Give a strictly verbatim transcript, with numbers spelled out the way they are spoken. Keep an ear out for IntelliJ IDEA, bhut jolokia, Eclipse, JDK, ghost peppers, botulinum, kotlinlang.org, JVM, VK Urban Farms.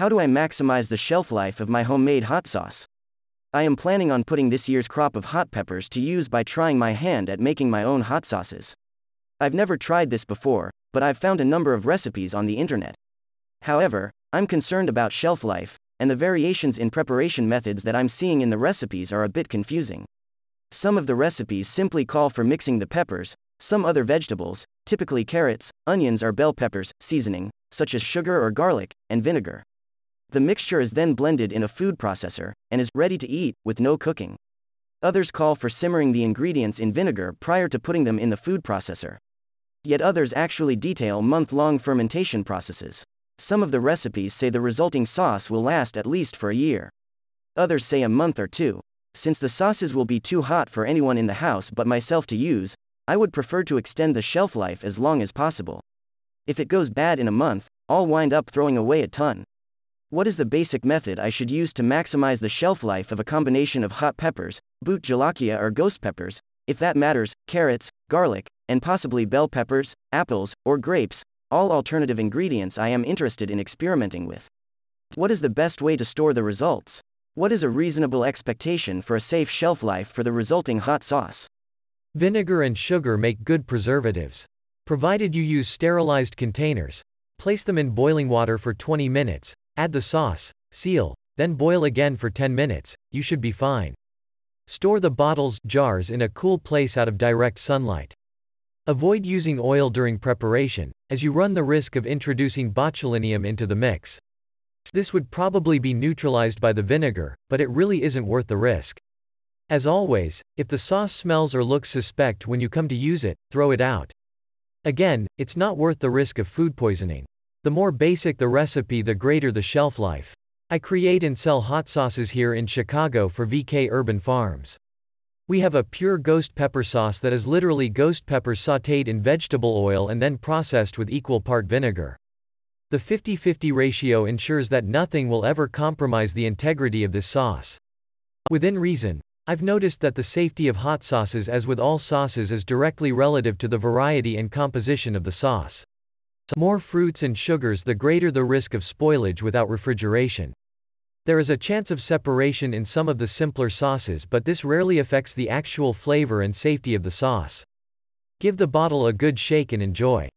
How do I maximize the shelf life of my homemade hot sauce? I am planning on putting this year's crop of hot peppers to use by trying my hand at making my own hot sauces. I've never tried this before, but I've found a number of recipes on the internet. However, I'm concerned about shelf life, and the variations in preparation methods that I'm seeing in the recipes are a bit confusing. Some of the recipes simply call for mixing the peppers, some other vegetables, typically carrots, onions or bell peppers, seasoning, such as sugar or garlic, and vinegar. The mixture is then blended in a food processor, and is ready to eat, with no cooking. Others call for simmering the ingredients in vinegar prior to putting them in the food processor. Yet others actually detail month-long fermentation processes. Some of the recipes say the resulting sauce will last at least for a year. Others say a month or two. Since the sauces will be too hot for anyone in the house but myself to use, I would prefer to extend the shelf life as long as possible. If it goes bad in a month, I'll wind up throwing away a ton. What is the basic method I should use to maximize the shelf life of a combination of hot peppers, bhut jolokia or ghost peppers, if that matters, carrots, garlic, and possibly bell peppers, apples, or grapes, all alternative ingredients I am interested in experimenting with? What is the best way to store the results? What is a reasonable expectation for a safe shelf life for the resulting hot sauce? Vinegar and sugar make good preservatives, provided you use sterilized containers. Place them in boiling water for twenty minutes. Add the sauce, seal, then boil again for ten minutes, you should be fine. Store the bottles, jars in a cool place out of direct sunlight. Avoid using oil during preparation, as you run the risk of introducing botulinum into the mix. This would probably be neutralized by the vinegar, but it really isn't worth the risk. As always, if the sauce smells or looks suspect when you come to use it, throw it out. Again, it's not worth the risk of food poisoning. The more basic the recipe, the greater the shelf life. I create and sell hot sauces here in Chicago for V K Urban Farms. We have a pure ghost pepper sauce that is literally ghost peppers sautéed in vegetable oil and then processed with equal part vinegar. The fifty fifty ratio ensures that nothing will ever compromise the integrity of this sauce. Within reason, I've noticed that the safety of hot sauces, as with all sauces, is directly relative to the variety and composition of the sauce. More fruits and sugars, the greater the risk of spoilage without refrigeration. There is a chance of separation in some of the simpler sauces, but this rarely affects the actual flavor and safety of the sauce. Give the bottle a good shake and enjoy.